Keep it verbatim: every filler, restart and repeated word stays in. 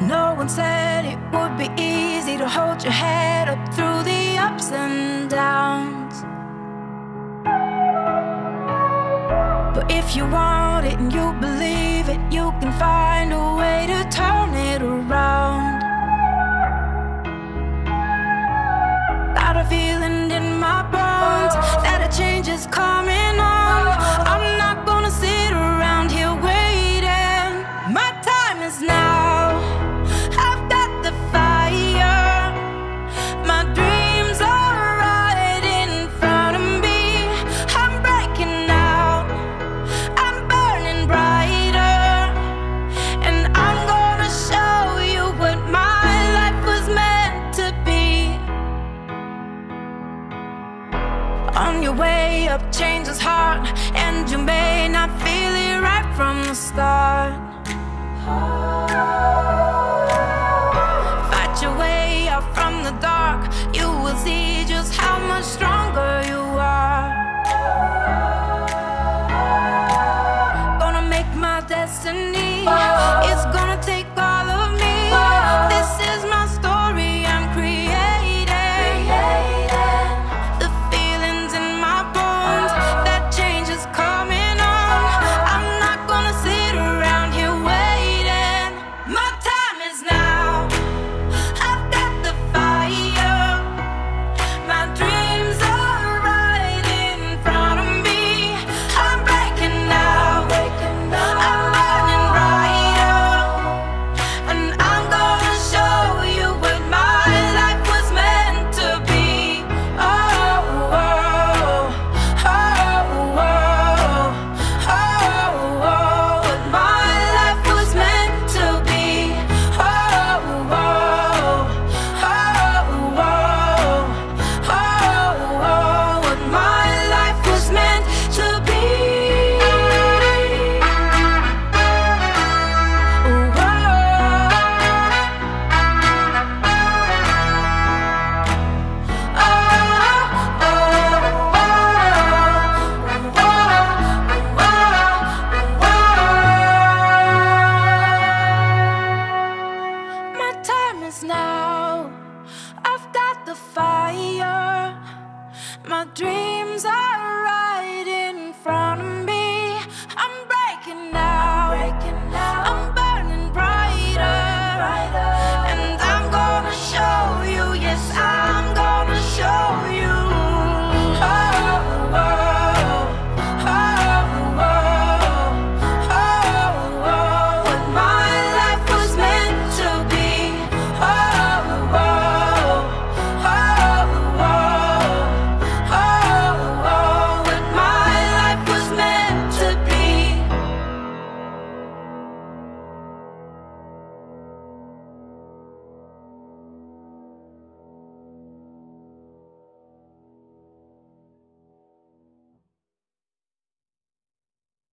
No one said it would be easy to hold your head up through the ups and downs. But if you want it and you believe it, you can find a way to turn it around. Got a feeling in my bones that a change is coming on. I'm not gonna sit around here waiting. My time is now. I've got the fire. My dreams are right in front of me. I'm breaking out. I'm burning brighter. And I'm gonna show you what my life was meant to be. On your way up, change is hard, and you may not feel it right from the start. Fight your way out from the dark. You will see just how much stronger you are. Gonna make my destiny.